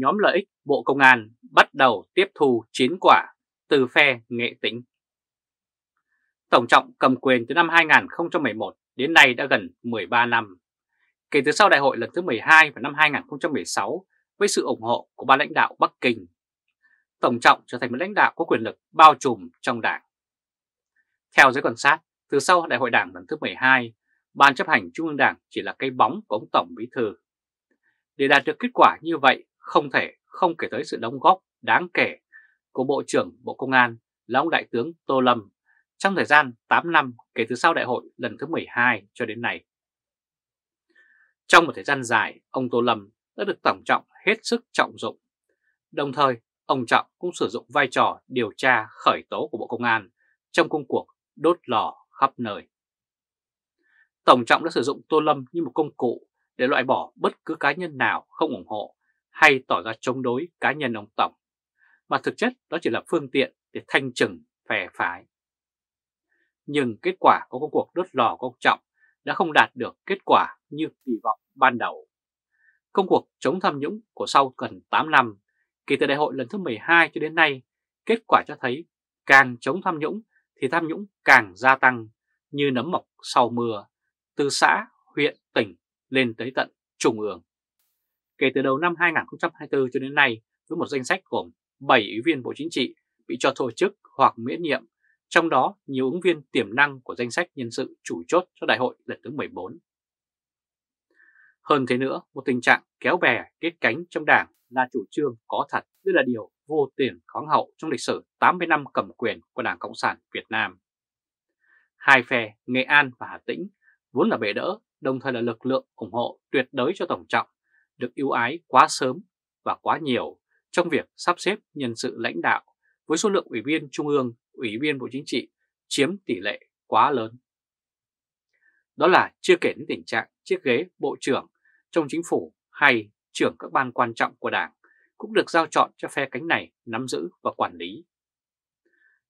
nhóm lợi ích Bộ Công an bắt đầu tiếp thu chiến quả từ phe Nghệ Tĩnh. Tổng Trọng cầm quyền từ năm 2011 đến nay đã gần 13 năm. Kể từ sau đại hội lần thứ 12 vào năm 2016 với sự ủng hộ của ban lãnh đạo Bắc Kinh, Tổng Trọng trở thành một lãnh đạo có quyền lực bao trùm trong đảng. Theo giới quan sát, từ sau đại hội đảng lần thứ 12, Ban chấp hành Trung ương Đảng chỉ là cây bóng của ông Tổng Bí Thư. Để đạt được kết quả như vậy, không thể không kể tới sự đóng góp đáng kể của Bộ trưởng Bộ Công an là ông Đại tướng Tô Lâm trong thời gian 8 năm kể từ sau đại hội lần thứ 12 cho đến nay. Trong một thời gian dài, ông Tô Lâm đã được Tổng Trọng hết sức trọng dụng. Đồng thời, ông Trọng cũng sử dụng vai trò điều tra khởi tố của Bộ Công an trong công cuộc đốt lò khắp nơi. Tổng Trọng đã sử dụng Tô Lâm như một công cụ để loại bỏ bất cứ cá nhân nào không ủng hộ hay tỏ ra chống đối cá nhân ông Tổng, mà thực chất đó chỉ là phương tiện để thanh trừng phe phái. Nhưng kết quả của công cuộc đốt lò của ông Trọng đã không đạt được kết quả như kỳ vọng ban đầu. Công cuộc chống tham nhũng của sau gần 8 năm, kể từ đại hội lần thứ 12 cho đến nay, kết quả cho thấy càng chống tham nhũng thì tham nhũng càng gia tăng như nấm mọc sau mưa, từ xã, huyện, tỉnh lên tới tận trung ương. Kể từ đầu năm 2024 cho đến nay, với một danh sách gồm 7 ủy viên Bộ Chính trị bị cho thôi chức hoặc miễn nhiệm, trong đó nhiều ứng viên tiềm năng của danh sách nhân sự chủ chốt cho đại hội lần thứ 14. Hơn thế nữa, một tình trạng kéo bè kết cánh trong đảng là chủ trương có thật, tức là điều vô tiền khoáng hậu trong lịch sử 80 năm cầm quyền của Đảng Cộng sản Việt Nam. Hai phe Nghệ An và Hà Tĩnh vốn là bệ đỡ, đồng thời là lực lượng ủng hộ tuyệt đối cho Tổng Trọng, được ưu ái quá sớm và quá nhiều trong việc sắp xếp nhân sự lãnh đạo, với số lượng ủy viên Trung ương, ủy viên Bộ Chính trị chiếm tỷ lệ quá lớn. Đó là chưa kể đến tình trạng chiếc ghế Bộ trưởng trong Chính phủ hay trưởng các ban quan trọng của Đảng cũng được giao chọn cho phe cánh này nắm giữ và quản lý.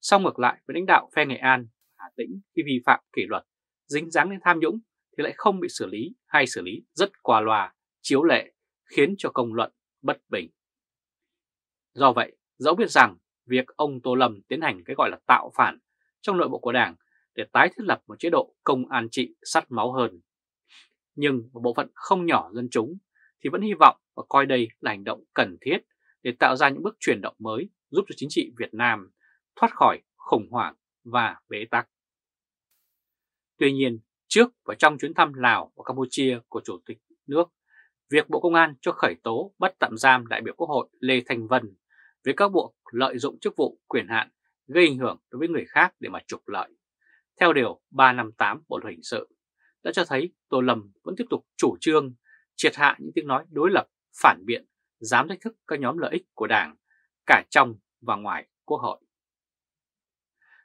Song ngược lại với lãnh đạo phe Nghệ An, Hà Tĩnh khi vi phạm kỷ luật dính dáng đến tham nhũng thì lại không bị xử lý hay xử lý rất qua loa, chiếu lệ, khiến cho công luận bất bình. Do vậy, dẫu biết rằng việc ông Tô Lâm tiến hành cái gọi là tạo phản trong nội bộ của Đảng để tái thiết lập một chế độ công an trị sắt máu hơn, nhưng một bộ phận không nhỏ dân chúng thì vẫn hy vọng và coi đây là hành động cần thiết để tạo ra những bước chuyển động mới giúp cho chính trị Việt Nam thoát khỏi khủng hoảng và bế tắc. Tuy nhiên, trước và trong chuyến thăm Lào và Campuchia của Chủ tịch nước, việc Bộ Công an cho khởi tố bắt tạm giam đại biểu Quốc hội Lê Thanh Vân với các buộc lợi dụng chức vụ quyền hạn gây ảnh hưởng đối với người khác để mà trục lợi, theo điều 358 Bộ Luật Hình sự, đã cho thấy Tô Lâm vẫn tiếp tục chủ trương triệt hạ những tiếng nói đối lập, phản biện, dám thách thức các nhóm lợi ích của Đảng, cả trong và ngoài Quốc hội.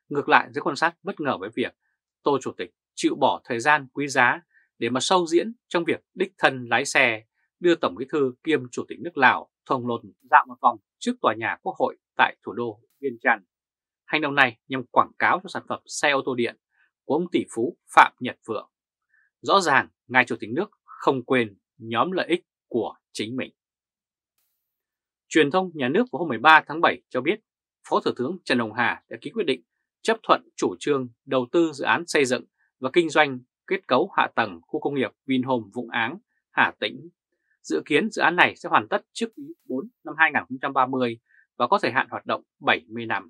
Ngược lại, giới quan sát bất ngờ với việc Tô Chủ tịch chịu bỏ thời gian quý giá để mà sâu diễn trong việc đích thân lái xe đưa Tổng Bí thư kiêm Chủ tịch nước Lào Thongloun dạo một vòng trước tòa nhà Quốc hội tại thủ đô Viên Chăn. Hành động này nhằm quảng cáo cho sản phẩm xe ô tô điện của ông tỷ phú Phạm Nhật Vượng. Rõ ràng, ngài Chủ tịch nước không quên nhóm lợi ích của chính mình. Truyền thông nhà nước vào hôm 13 tháng 7 cho biết Phó Thủ tướng Trần Hồng Hà đã ký quyết định chấp thuận chủ trương đầu tư dự án xây dựng và kinh doanh kết cấu hạ tầng khu công nghiệp Vinhomes Vũng Áng, Hà Tĩnh. Dự kiến dự án này sẽ hoàn tất trước quý 4 năm 2030 và có thời hạn hoạt động 70 năm.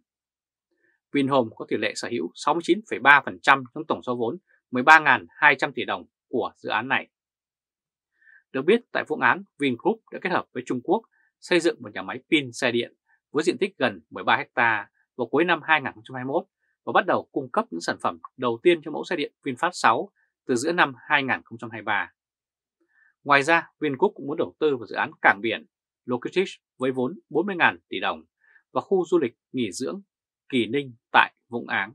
Vinhomes có tỷ lệ sở hữu 69,3% trong tổng số vốn 13.200 tỷ đồng của dự án này. Được biết, tại Vũng Áng, Vingroup đã kết hợp với Trung Quốc xây dựng một nhà máy pin xe điện với diện tích gần 13 hectare vào cuối năm 2021 và bắt đầu cung cấp những sản phẩm đầu tiên cho mẫu xe điện VinFast 6 từ giữa năm 2023. Ngoài ra, Vingroup cũng muốn đầu tư vào dự án cảng biển Logistics với vốn 40.000 tỷ đồng và khu du lịch nghỉ dưỡng Kỳ Ninh tại Vũng Áng.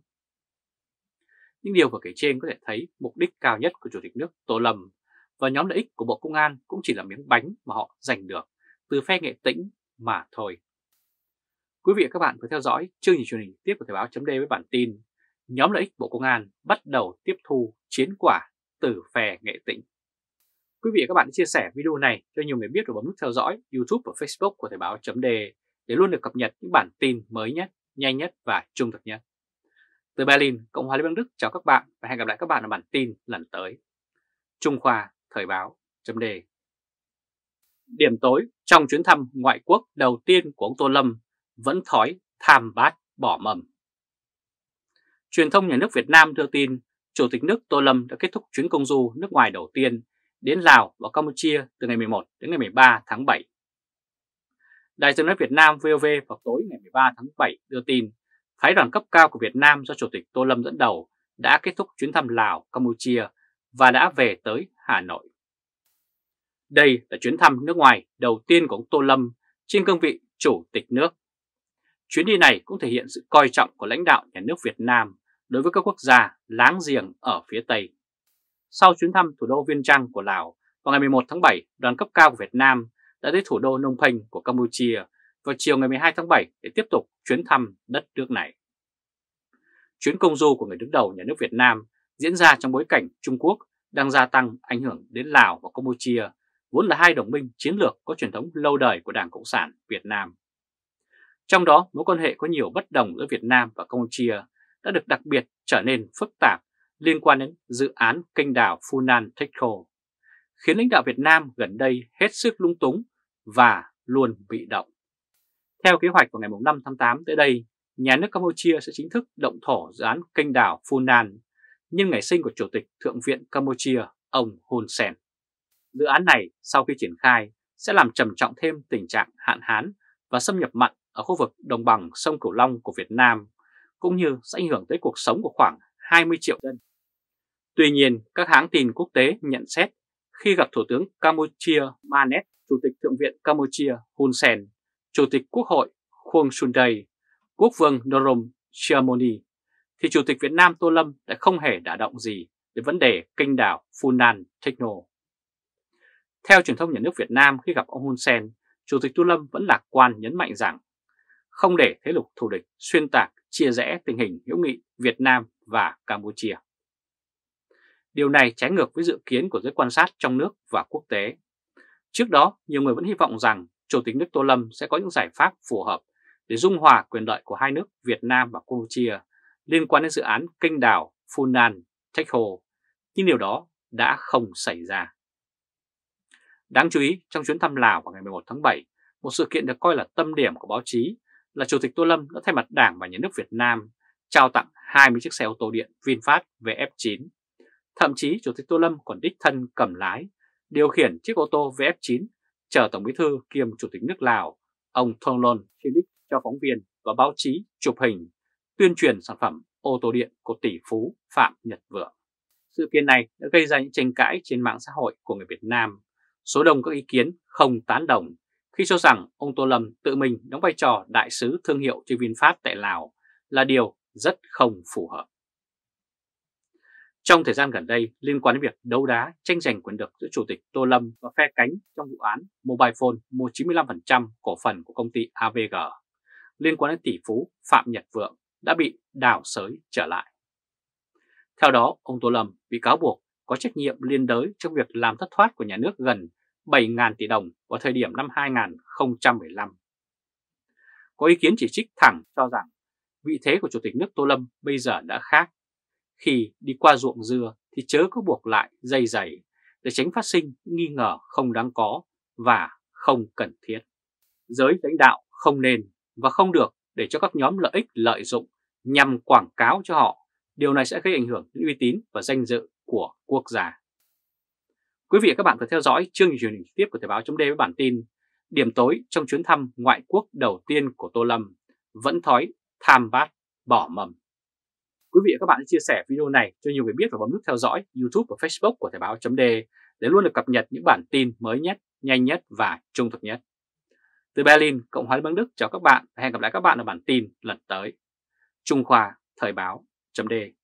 Những điều vừa kể trên có thể thấy mục đích cao nhất của Chủ tịch nước Tô Lâm và nhóm lợi ích của Bộ Công an cũng chỉ là miếng bánh mà họ giành được từ phe Nghệ Tĩnh mà thôi. Quý vị và các bạn vừa theo dõi chương trình truyền hình tiếp của Thời báo .de với bản tin nhóm lợi ích Bộ Công an bắt đầu tiếp thu chiến quả từ phe Nghệ Tĩnh. Quý vị và các bạn chia sẻ video này cho nhiều người biết và bấm nút theo dõi YouTube và Facebook của Thời báo chấm đề để luôn được cập nhật những bản tin mới nhất, nhanh nhất và trung thực nhất. Từ Berlin, Cộng hòa Liên bang Đức chào các bạn và hẹn gặp lại các bạn ở bản tin lần tới. Trung Khoa, Thời báo chấm đề. Điểm tối trong chuyến thăm ngoại quốc đầu tiên của ông Tô Lâm vẫn thói tham bát bỏ mầm. Truyền thông nhà nước Việt Nam đưa tin Chủ tịch nước Tô Lâm đã kết thúc chuyến công du nước ngoài đầu tiên đến Lào và Campuchia từ ngày 11 đến ngày 13 tháng 7. Đài tiếng nói Việt Nam VOV vào tối ngày 13 tháng 7 đưa tin phái đoàn cấp cao của Việt Nam do Chủ tịch Tô Lâm dẫn đầu đã kết thúc chuyến thăm Lào, Campuchia và đã về tới Hà Nội. Đây là chuyến thăm nước ngoài đầu tiên của ông Tô Lâm trên cương vị Chủ tịch nước. Chuyến đi này cũng thể hiện sự coi trọng của lãnh đạo nhà nước Việt Nam đối với các quốc gia láng giềng ở phía Tây. Sau chuyến thăm thủ đô Viêng Chăn của Lào, vào ngày 11 tháng 7, đoàn cấp cao của Việt Nam đã tới thủ đô Phnom Penh của Campuchia vào chiều ngày 12 tháng 7 để tiếp tục chuyến thăm đất nước này. Chuyến công du của người đứng đầu nhà nước Việt Nam diễn ra trong bối cảnh Trung Quốc đang gia tăng ảnh hưởng đến Lào và Campuchia, vốn là hai đồng minh chiến lược có truyền thống lâu đời của Đảng Cộng sản Việt Nam. Trong đó, mối quan hệ có nhiều bất đồng giữa Việt Nam và Campuchia đã được đặc biệt trở nên phức tạp liên quan đến dự án kênh đào Phù Nam Techo, khiến lãnh đạo Việt Nam gần đây hết sức lung túng và luôn bị động. Theo kế hoạch vào ngày 5 tháng 8 tới đây, nhà nước Campuchia sẽ chính thức động thổ dự án kênh đào Phù Nam nhân ngày sinh của Chủ tịch Thượng viện Campuchia, ông Hun Sen. Dự án này sau khi triển khai sẽ làm trầm trọng thêm tình trạng hạn hán và xâm nhập mặn ở khu vực đồng bằng sông Cửu Long của Việt Nam, cũng như sẽ ảnh hưởng tới cuộc sống của khoảng 20 triệu dân. Tuy nhiên, các hãng tin quốc tế nhận xét khi gặp Thủ tướng Campuchia Manet, Chủ tịch Thượng viện Campuchia Hun Sen, Chủ tịch Quốc hội Huang Shunday, Quốc vương Norom Shiamoni, thì Chủ tịch Việt Nam Tô Lâm đã không hề đả động gì đến vấn đề kênh đảo Phù Nam Techo. Theo truyền thông nhà nước Việt Nam, khi gặp ông Hun Sen, Chủ tịch Tô Lâm vẫn lạc quan nhấn mạnh rằng không để thế lực thù địch xuyên tạc chia rẽ tình hình hữu nghị Việt Nam và Campuchia. Điều này trái ngược với dự kiến của giới quan sát trong nước và quốc tế. Trước đó, nhiều người vẫn hy vọng rằng Chủ tịch nước Tô Lâm sẽ có những giải pháp phù hợp để dung hòa quyền lợi của hai nước Việt Nam và Campuchia liên quan đến dự án kênh đào Phù Nam Techo, nhưng điều đó đã không xảy ra. Đáng chú ý, trong chuyến thăm Lào vào ngày 11 tháng 7, một sự kiện được coi là tâm điểm của báo chí là Chủ tịch Tô Lâm đã thay mặt Đảng và Nhà nước Việt Nam trao tặng 20 chiếc xe ô tô điện VinFast VF9. Thậm chí Chủ tịch Tô Lâm còn đích thân cầm lái, điều khiển chiếc ô tô VF9 chở Tổng Bí thư kiêm Chủ tịch nước Lào, ông Thongloun cho phóng viên và báo chí chụp hình, tuyên truyền sản phẩm ô tô điện của tỷ phú Phạm Nhật Vượng. Sự kiện này đã gây ra những tranh cãi trên mạng xã hội của người Việt Nam. Số đông các ý kiến không tán đồng khi cho rằng ông Tô Lâm tự mình đóng vai trò đại sứ thương hiệu cho VinFast tại Lào là điều rất không phù hợp. Trong thời gian gần đây, liên quan đến việc đấu đá tranh giành quyền lực giữa Chủ tịch Tô Lâm và phe cánh trong vụ án Mobile Phone mua 95% cổ phần của công ty AVG, liên quan đến tỷ phú Phạm Nhật Vượng đã bị đào sới trở lại. Theo đó, ông Tô Lâm bị cáo buộc có trách nhiệm liên đới trong việc làm thất thoát của nhà nước gần 7.000 tỷ đồng vào thời điểm năm 2015. Có ý kiến chỉ trích thẳng cho rằng vị thế của Chủ tịch nước Tô Lâm bây giờ đã khác. Khi đi qua ruộng dưa thì chớ có buộc lại dây giày để tránh phát sinh nghi ngờ không đáng có và không cần thiết. Giới lãnh đạo không nên và không được để cho các nhóm lợi ích lợi dụng nhằm quảng cáo cho họ. Điều này sẽ gây ảnh hưởng đến uy tín và danh dự của quốc gia. Quý vị và các bạn có theo dõi chương trình truyền hình trực tiếp của Thời báo .d với bản tin điểm tối trong chuyến thăm ngoại quốc đầu tiên của Tô Lâm vẫn thói tham bát bỏ mầm. Quý vị và các bạn hãy chia sẻ video này cho nhiều người biết và bấm nút theo dõi YouTube và Facebook của Thời báo .d để luôn được cập nhật những bản tin mới nhất, nhanh nhất và trung thực nhất. Từ Berlin, Cộng hòa Liên bang Đức chào các bạn và hẹn gặp lại các bạn ở bản tin lần tới. Trung Khoa, Thời báo .d